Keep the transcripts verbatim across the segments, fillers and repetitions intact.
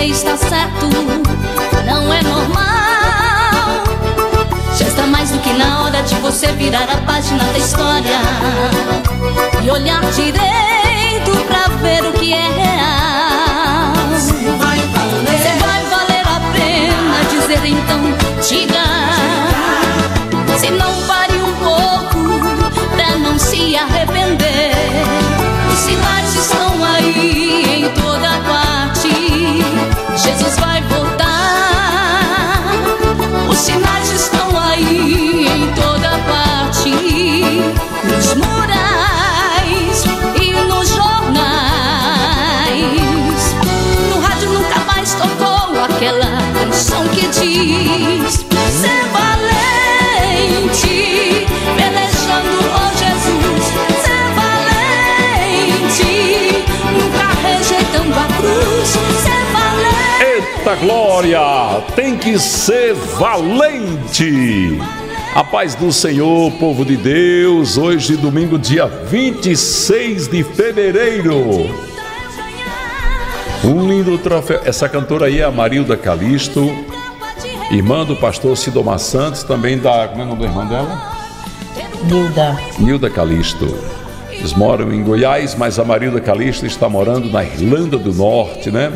você está certo, não é normal. Já está mais do que na hora de você virar a página da história e olhar direito pra ver o que é real. Você vai valer, você vai valer a pena dizer então, diga. Se não, pare um pouco pra não se arrepender. Os sinais estão aí em toda parte. Jesus vai voltar. Os sinais estão aí em toda parte. Nos murais e nos jornais. No rádio nunca mais tocou aquela canção que diz: ser valente, pelejando por Jesus. Eita glória! Tem que ser valente! A paz do Senhor, povo de Deus, hoje domingo, dia vinte e seis de fevereiro. Um lindo troféu. Essa cantora aí é a Marilda Calixto, irmã do pastor Sidomar Santos, também da... Como é o nome da irmã dela? Nilda. Nilda Calixto. Eles moram em Goiás, mas a Marilda Calixto está morando na Irlanda do Norte, né?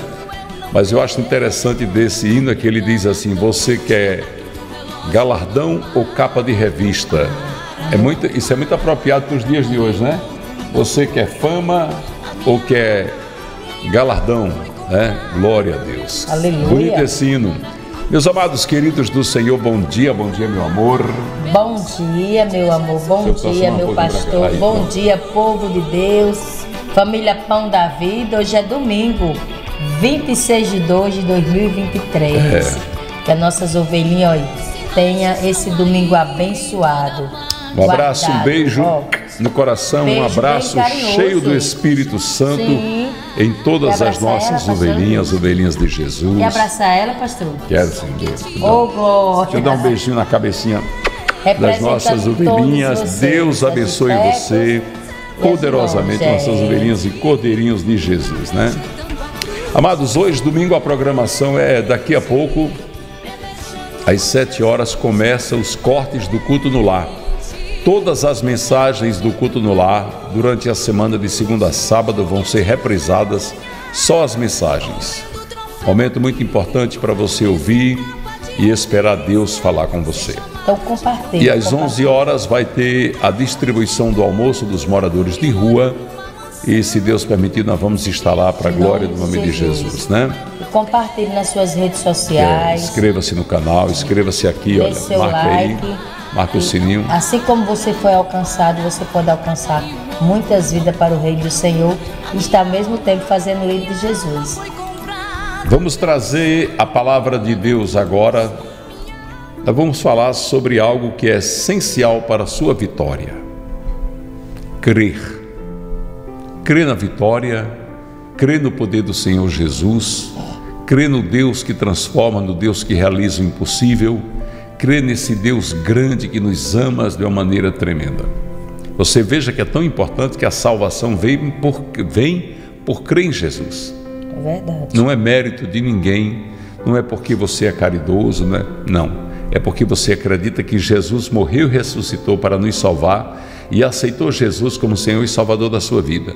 Mas eu acho interessante desse hino é que ele diz assim: você quer galardão ou capa de revista? É muito, isso é muito apropriado para os dias de hoje, né? Você quer fama ou quer galardão, né? Glória a Deus. Aleluia. Bonito esse hino. Meus amados queridos do Senhor, bom dia, bom dia, meu amor. Bom dia, meu amor, bom dia, meu pastor, bom dia, povo de Deus, família Pão da Vida. Hoje é domingo, vinte e seis de dois de dois mil e vinte e três. É. Que as nossas ovelhinhas tenham esse domingo abençoado. Um abraço, guardado. Um beijo oh. no coração, beijo, um abraço cheio do Espírito Santo. Sim. Em todas as nossas ela, ovelhinhas, ovelhinhas de Jesus. Quer abraçar ela, pastor? Quero, sim. Deus. Oh, glória. Deixa eu dar um beijinho na cabecinha das nossas ovelhinhas. Vocês, Deus abençoe pecos, você poderosamente, nossas ovelhinhas e cordeirinhos de Jesus, né? Amados, hoje, domingo, a programação é daqui a pouco, às sete horas, começa os cortes do culto no lar. Todas as mensagens do culto no lar, durante a semana de segunda a sábado, vão ser reprisadas, só as mensagens. Momento muito importante para você ouvir e esperar Deus falar com você. Então compartilhe. E às onze horas vai ter a distribuição do almoço dos moradores de rua. E se Deus permitir, nós vamos estar lá para a glória do nome de Jesus, né? Compartilhe nas suas redes sociais. É, inscreva-se no canal, inscreva-se aqui, olha, marca aí. Marca o sininho. Assim como você foi alcançado, você pode alcançar muitas vidas para o reino do Senhor e está ao mesmo tempo fazendo o reino de Jesus. Vamos trazer a palavra de Deus agora. Nós vamos falar sobre algo que é essencial para a sua vitória: crer. Crer na vitória, crer no poder do Senhor Jesus, crer no Deus que transforma, no Deus que realiza o impossível. Crê nesse Deus grande que nos ama de uma maneira tremenda. Você veja que é tão importante que a salvação vem por, vem por crer em Jesus. É verdade. Não é mérito de ninguém, não é porque você é caridoso, né? Não. É porque você acredita que Jesus morreu e ressuscitou para nos salvar e aceitou Jesus como Senhor e Salvador da sua vida.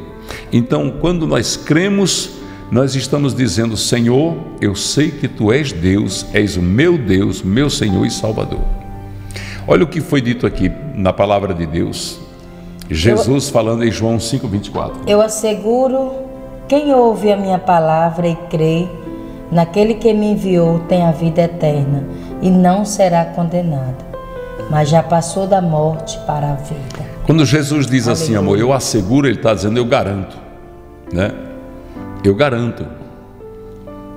Então, quando nós cremos, nós estamos dizendo: Senhor, eu sei que Tu és Deus, és o meu Deus, meu Senhor e Salvador. Olha o que foi dito aqui na palavra de Deus. Jesus eu, falando em João cinco, vinte e quatro. Eu asseguro, quem ouve a minha palavra e crê naquele que me enviou tem a vida eterna e não será condenado, mas já passou da morte para a vida. Quando Jesus diz Aleluia. Assim, amor, eu asseguro, Ele está dizendo, eu garanto, né? Eu garanto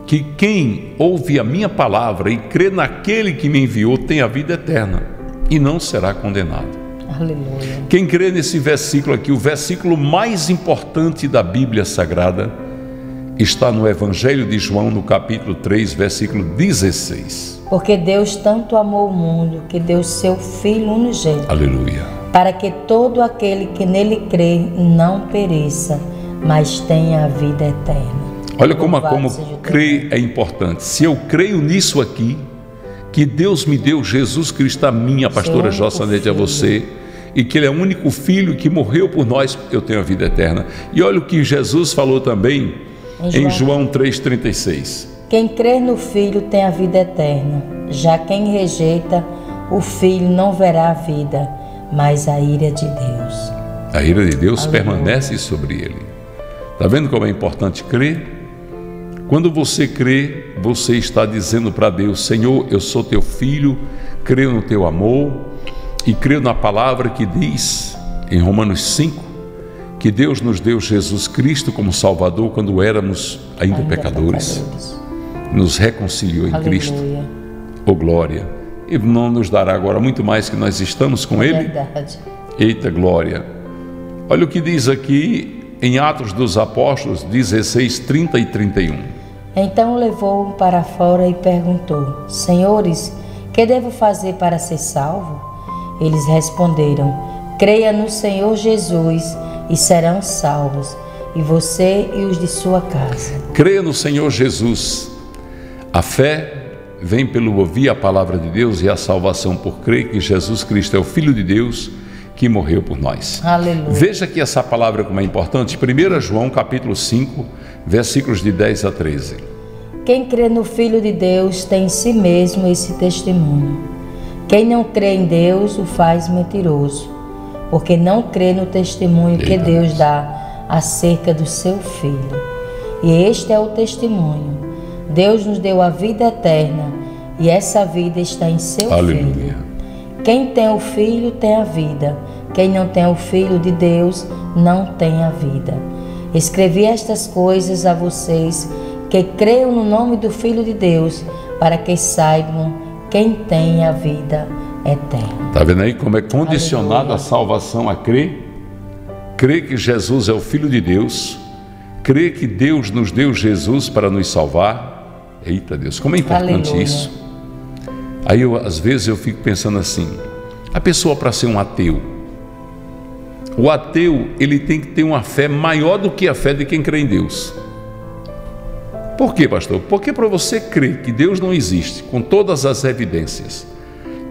que quem ouve a minha palavra e crê naquele que me enviou tem a vida eterna e não será condenado. Aleluia. Quem crê nesse versículo aqui, o versículo mais importante da Bíblia Sagrada, está no Evangelho de João, no capítulo três, versículo dezesseis. Porque Deus tanto amou o mundo que deu seu Filho unigênito. Aleluia. Para que todo aquele que nele crê não pereça, mas tem a vida eterna. Olha como, como crer é importante. Se eu creio nisso aqui, que Deus me deu Jesus Cristo a mim, a pastora Jossa Neto a você, e que Ele é o único Filho que morreu por nós, eu tenho a vida eterna. E olha o que Jesus falou também em João três, trinta e seis. Quem crê no Filho tem a vida eterna, já quem rejeita o Filho não verá a vida, mas a ira de Deus. A ira de Deus Aleluia. Permanece sobre ele. Está vendo como é importante crer? Quando você crê, você está dizendo para Deus: Senhor, eu sou teu filho, creio no teu amor e creio na palavra que diz em Romanos cinco que Deus nos deu Jesus Cristo como Salvador quando éramos ainda, ainda pecadores. pecadores. Nos reconciliou em Aleluia. Cristo. Oh glória! E não nos dará agora muito mais que nós estamos com é Ele? Verdade. Eita glória! Olha o que diz aqui em Atos dos Apóstolos dezesseis, trinta e trinta e um. Então levou-o para fora e perguntou: Senhores, que devo fazer para ser salvo? Eles responderam: Creia no Senhor Jesus e serão salvos, e você e os de sua casa. Creia no Senhor Jesus. A fé vem pelo ouvir a palavra de Deus e a salvação por crer que Jesus Cristo é o Filho de Deus que morreu por nós. Aleluia. Veja que essa palavra como é importante. primeiro João capítulo cinco, versículos de dez a treze. Quem crê no Filho de Deus tem em si mesmo esse testemunho. Quem não crê em Deus o faz mentiroso, porque não crê no testemunho Eita. Que Deus dá acerca do seu Filho. E este é o testemunho: Deus nos deu a vida eterna e essa vida está em seu Aleluia. Filho. Quem tem o Filho tem a vida, quem não tem o Filho de Deus não tem a vida. Escrevi estas coisas a vocês que creiam no nome do Filho de Deus, para que saibam quem tem a vida eterna. Está vendo aí como é condicionada a salvação a crer? Crer que Jesus é o Filho de Deus, crer que Deus nos deu Jesus para nos salvar. Eita Deus, como é importante Aleluia. Isso. Aí eu, às vezes eu fico pensando assim: a pessoa, para ser um ateu, o ateu ele tem que ter uma fé maior do que a fé de quem crê em Deus. Por quê, pastor? Porque para você crer que Deus não existe, com todas as evidências,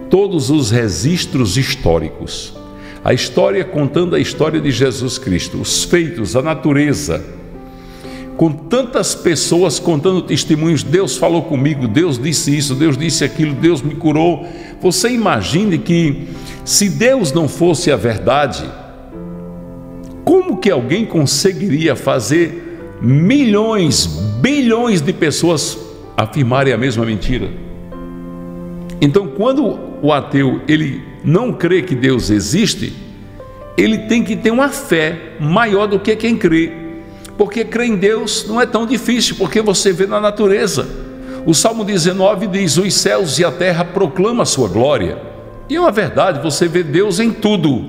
todos os registros históricos, a história contando a história de Jesus Cristo, os feitos, a natureza, com tantas pessoas contando testemunhos: Deus falou comigo, Deus disse isso, Deus disse aquilo, Deus me curou. Você imagine que, se Deus não fosse a verdade, como que alguém conseguiria fazer milhões, bilhões de pessoas afirmarem a mesma mentira? Então, quando o ateu ele não crê que Deus existe, ele tem que ter uma fé maior do que quem crê. Porque crer em Deus não é tão difícil, porque você vê na natureza. O Salmo dezenove diz: os céus e a terra proclamam a sua glória. E é uma verdade, você vê Deus em tudo.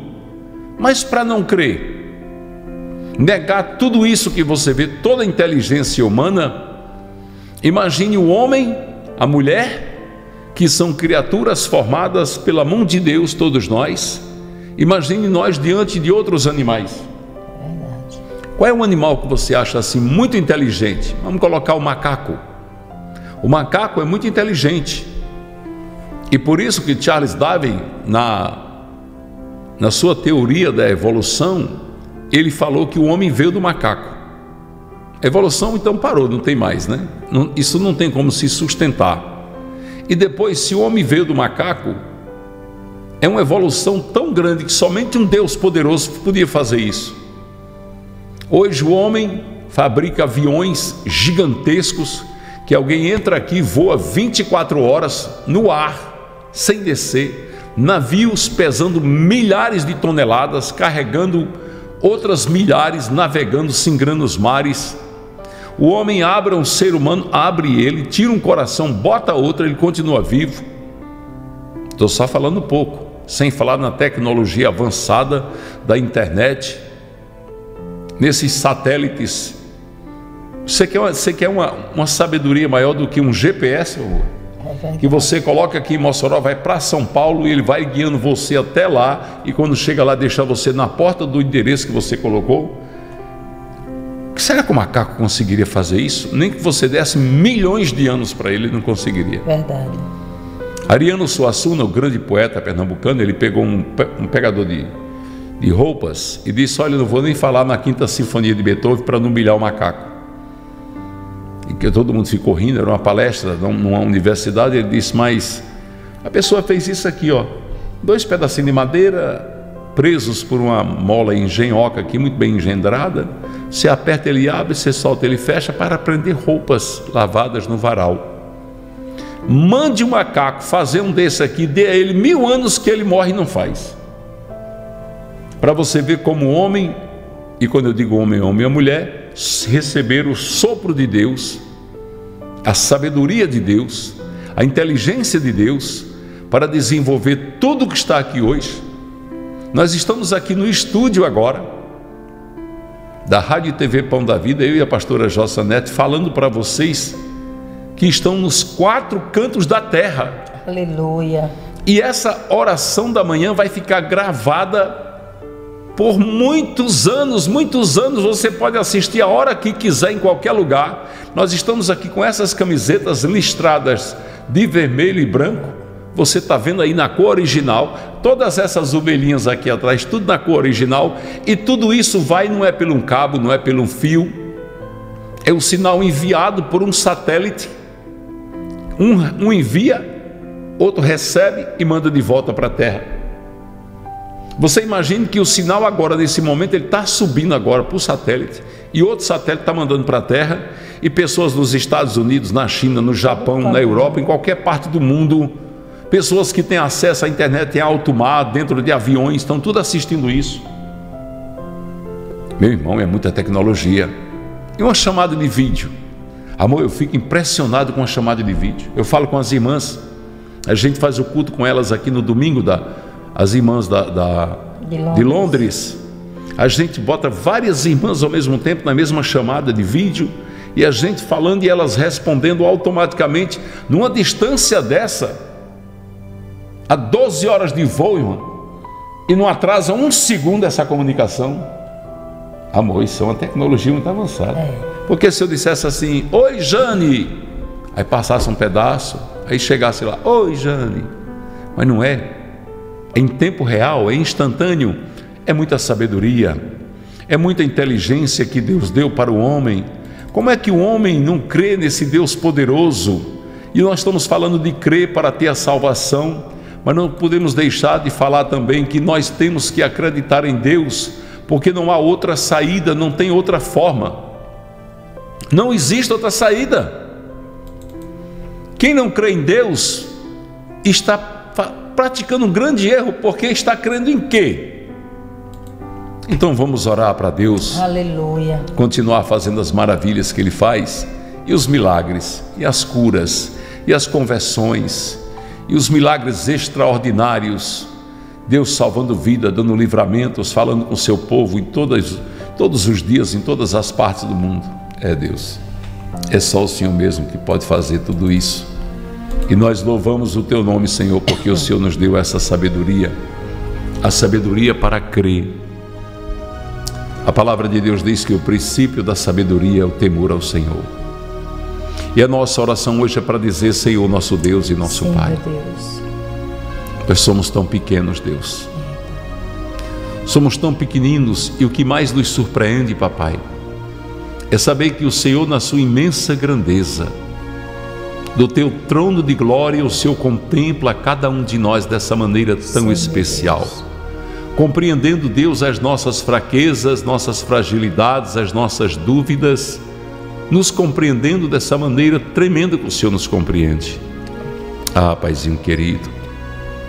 Mas para não crer, negar tudo isso que você vê, toda a inteligência humana, imagine o homem, a mulher, que são criaturas formadas pela mão de Deus, todos nós. Imagine nós diante de outros animais. Qual é um animal que você acha assim muito inteligente? Vamos colocar o macaco. O macaco é muito inteligente. E por isso que Charles Darwin, na, na sua teoria da evolução, ele falou que o homem veio do macaco. A evolução então parou, não tem mais, né? Não, isso não tem como se sustentar. E depois, se o homem veio do macaco, é uma evolução tão grande que somente um Deus poderoso podia fazer isso. Hoje o homem fabrica aviões gigantescos, que alguém entra aqui e voa vinte e quatro horas no ar, sem descer, navios pesando milhares de toneladas, carregando outras milhares, navegando, singrando os mares. O homem abre um ser humano, abre ele, tira um coração, bota outro, ele continua vivo. Estou só falando pouco, sem falar na tecnologia avançada da internet, nesses satélites. Você quer, uma, você quer uma, uma sabedoria maior do que um G P S, amor? Que você coloca aqui em Mossoró, vai para São Paulo e ele vai guiando você até lá, e quando chega lá, deixa você na porta do endereço que você colocou. Será que o macaco conseguiria fazer isso? Nem que você desse milhões de anos para ele, não conseguiria. Verdade. Ariano Suassuna, o grande poeta pernambucano, ele pegou um, um pegador de, de roupas e disse: olha, eu não vou nem falar na Quinta Sinfonia de Beethoven para não humilhar o macaco. E que todo mundo ficou rindo, era uma palestra numa universidade. Ele disse: mas a pessoa fez isso aqui, ó, dois pedacinhos de madeira presos por uma mola engenhoca aqui, muito bem engendrada. Você aperta, ele abre, você solta, ele fecha, para prender roupas lavadas no varal. Mande um macaco fazer um desse aqui, dê a ele mil anos que ele morre e não faz. Para você ver como o homem, e quando eu digo homem, homem e mulher, receberam o sopro de Deus, a sabedoria de Deus, a inteligência de Deus, para desenvolver tudo o que está aqui hoje. Nós estamos aqui no estúdio agora, da Rádio T V Pão da Vida, eu e a pastora Jossa Neto, falando para vocês que estão nos quatro cantos da terra. Aleluia! E essa oração da manhã vai ficar gravada por muitos anos, muitos anos. Você pode assistir a hora que quiser, em qualquer lugar. Nós estamos aqui com essas camisetas listradas de vermelho e branco. Você está vendo aí na cor original, todas essas ovelhinhas aqui atrás, tudo na cor original. E tudo isso vai, não é pelo um cabo, não é pelo um fio, é um sinal enviado por um satélite. Um, um envia, outro recebe e manda de volta para a Terra. Você imagina que o sinal agora, nesse momento, ele está subindo agora para o satélite, e outro satélite está mandando para a Terra, e pessoas nos Estados Unidos, na China, no Japão, na Europa, em qualquer parte do mundo, pessoas que têm acesso à internet em alto mar, dentro de aviões, estão tudo assistindo isso. Meu irmão, é muita tecnologia. E uma chamada de vídeo. Amor, eu fico impressionado com a chamada de vídeo. Eu falo com as irmãs, a gente faz o culto com elas aqui no domingo, da, as irmãs da, da, de Londres. de Londres. A gente bota várias irmãs ao mesmo tempo na mesma chamada de vídeo, e a gente falando e elas respondendo automaticamente, numa distância dessa, a doze horas de voo, irmão, e não atrasa um segundo essa comunicação. Amor, isso é uma tecnologia muito avançada. É. Porque se eu dissesse assim, oi Jane, aí passasse um pedaço, aí chegasse lá, oi Jane, mas não é, é em tempo real, é instantâneo. É muita sabedoria, é muita inteligência que Deus deu para o homem. Como é que o homem não crê nesse Deus poderoso? E nós estamos falando de crer para ter a salvação, mas não podemos deixar de falar também que nós temos que acreditar em Deus, porque não há outra saída, não tem outra forma. Não existe outra saída. Quem não crê em Deus está praticando um grande erro, porque está crendo em quê? Então vamos orar para Deus. Aleluia. Continuar fazendo as maravilhas que Ele faz, e os milagres, e as curas, e as conversões, e os milagres extraordinários, Deus salvando vida, dando livramentos, falando com o seu povo em todas, todos os dias, em todas as partes do mundo. É Deus, é só o Senhor mesmo que pode fazer tudo isso. E nós louvamos o teu nome, Senhor, porque o Senhor nos deu essa sabedoria, a sabedoria para crer. A palavra de Deus diz que o princípio da sabedoria é o temor ao Senhor. E a nossa oração hoje é para dizer, Senhor, nosso Deus e nosso Sim, Pai. Deus. Nós somos tão pequenos, Deus. Somos tão pequeninos, e o que mais nos surpreende, papai, é saber que o Senhor, na sua imensa grandeza, do teu trono de glória, o Senhor contempla cada um de nós dessa maneira tão Sim, especial. Deus. Compreendendo, Deus, as nossas fraquezas, nossas fragilidades, as nossas dúvidas, nos compreendendo dessa maneira tremenda que o Senhor nos compreende. Ah, paizinho querido,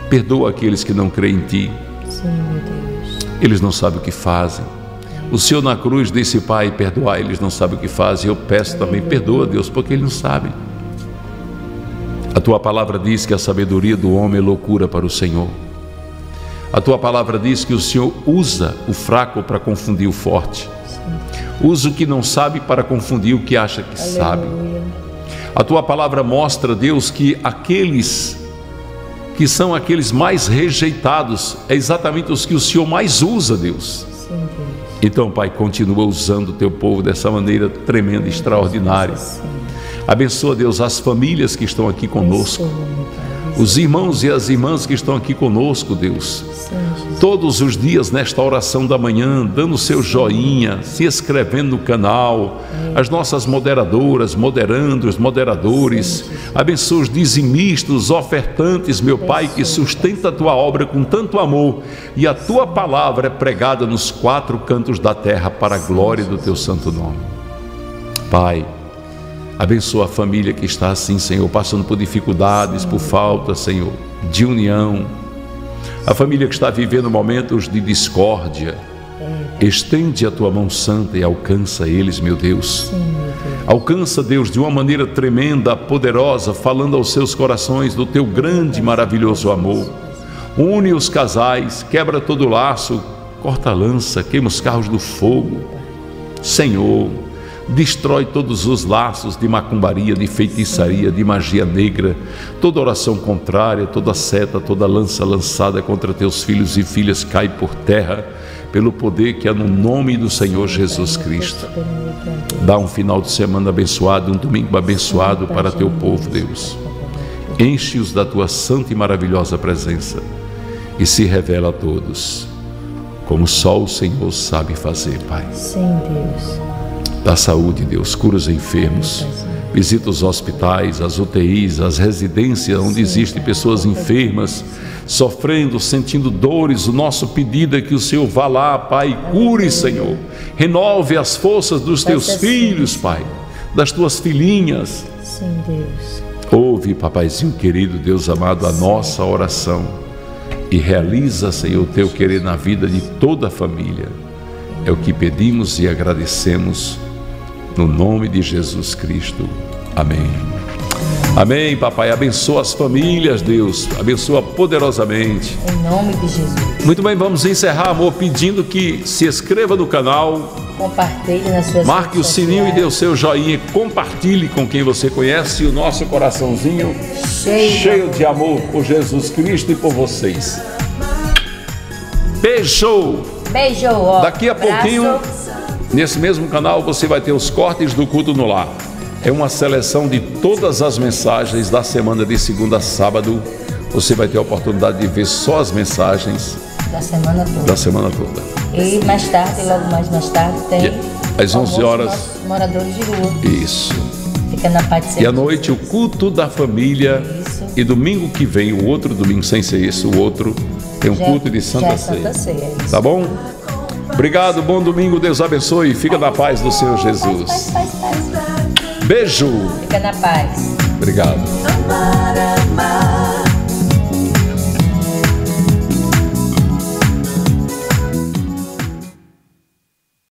perdoa aqueles que não creem em Ti. Sim, meu Deus. Eles não sabem o que fazem. O Senhor na cruz disse, Pai, perdoai, eles não sabem o que fazem. Eu peço também, perdoa, Deus, porque eles não sabem. A Tua palavra diz que a sabedoria do homem é loucura para o Senhor. A Tua palavra diz que o Senhor usa o fraco para confundir o forte. Usa o que não sabe para confundir o que acha que Aleluia. Sabe. A Tua palavra mostra, Deus, que aqueles que são aqueles mais rejeitados é exatamente os que o Senhor mais usa, Deus. Sim, Deus. Então, Pai, continua usando o teu povo dessa maneira tremenda, extraordinária. Abençoa, Deus, as famílias que estão aqui conosco, os irmãos e as irmãs que estão aqui conosco, Deus, todos os dias nesta oração da manhã, dando o seu joinha, se inscrevendo no canal, as nossas moderadoras, moderandos, moderadores, abençoa os dizimistas, ofertantes, meu Pai, que sustenta a tua obra com tanto amor, e a tua palavra é pregada nos quatro cantos da terra para a glória do teu santo nome. Pai, abençoa a família que está assim, Senhor, passando por dificuldades, por falta, Senhor, de união. A família que está vivendo momentos de discórdia, estende a tua mão santa e alcança eles, meu Deus. Alcança, Deus, de uma maneira tremenda, poderosa, falando aos seus corações do teu grande e maravilhoso amor. Une os casais, quebra todo o laço, corta a lança, queima os carros do fogo. Senhor, destrói todos os laços de macumbaria, de feitiçaria, de magia negra, toda oração contrária, toda seta, toda lança lançada contra teus filhos e filhas cai por terra, pelo poder que é no nome do Senhor Jesus Cristo. Dá um final de semana abençoado, um domingo abençoado para teu povo, Deus. Enche-os da tua santa e maravilhosa presença e se revela a todos, como só o Senhor sabe fazer, Pai. Sim, Deus. Dá saúde, Deus, cura os enfermos, visita os hospitais, as U T Is, as residências onde existem pessoas enfermas, sofrendo, sentindo dores. O nosso pedido é que o Senhor vá lá, Pai, cure, Senhor, renove as forças dos teus filhos, Pai, das tuas filhinhas. Sim, Deus. Ouve, papaizinho querido, Deus amado, a nossa oração e realiza, Senhor, o teu querer na vida de toda a família. É o que pedimos e agradecemos. No nome de Jesus Cristo. Amém. Amém, papai. Abençoa as famílias, Deus. Abençoa poderosamente. Em nome de Jesus. Muito bem, vamos encerrar, amor, pedindo que se inscreva no canal. Compartilhe nas suas redes sociais. Marque o sininho e dê o seu joinha. Compartilhe com quem você conhece. E o nosso coraçãozinho cheio, cheio de amor por Jesus Cristo e por vocês. Beijo. Beijo. Ó. Daqui a Braço. pouquinho... Nesse mesmo canal você vai ter os cortes do culto no lar. É uma seleção de todas as mensagens da semana de segunda a sábado. Você vai ter a oportunidade de ver só as mensagens da semana toda. Da semana toda. E mais tarde, logo mais mais tarde, tem às onze horas. Moradores de rua. Isso. Fica na parte de E à noite o culto da família. Isso. E domingo que vem, o outro domingo, sem ser esse, o outro, tem um já, culto de Santa Ceia. Santa Ceia. Isso. Tá bom? Obrigado, bom domingo, Deus abençoe. Fica na paz do Senhor Jesus. Paz, paz, paz, paz. Beijo. Fica na paz. Obrigado.